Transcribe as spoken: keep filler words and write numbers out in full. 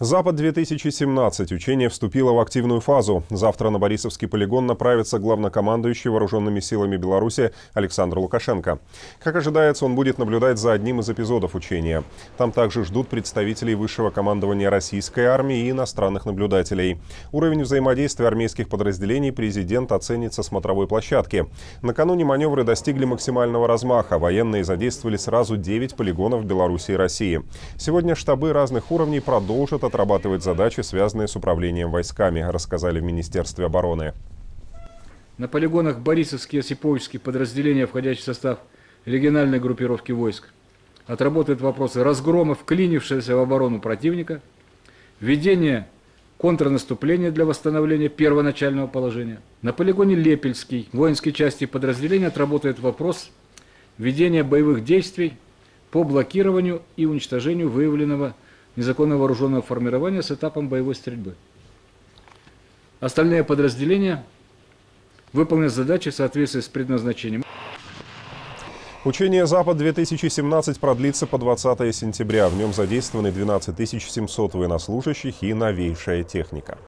Запад две тысячи семнадцать. Учение вступило в активную фазу. Завтра на Борисовский полигон направится главнокомандующий вооруженными силами Беларуси Александр Лукашенко. Как ожидается, он будет наблюдать за одним из эпизодов учения. Там также ждут представителей высшего командования российской армии и иностранных наблюдателей. Уровень взаимодействия армейских подразделений президент оценит со смотровой площадки. Накануне маневры достигли максимального размаха. Военные задействовали сразу девять полигонов Беларуси и России. Сегодня штабы разных уровней продолжат отрабатывать задачи, связанные с управлением войсками, рассказали в Министерстве обороны. На полигонах Борисовский и Осиповский подразделения, входящие в состав региональной группировки войск, отработают вопросы разгрома вклинившегося в оборону противника, ведения контрнаступления для восстановления первоначального положения. На полигоне Лепельский воинские части и подразделения отработают вопрос ведения боевых действий по блокированию и уничтожению выявленного незаконно вооруженного формирования с этапом боевой стрельбы. Остальные подразделения выполнят задачи в соответствии с предназначением. Учение «Запад две тысячи семнадцать» продлится по двадцатое сентября. В нем задействованы двенадцать тысяч семьсот военнослужащих и новейшая техника.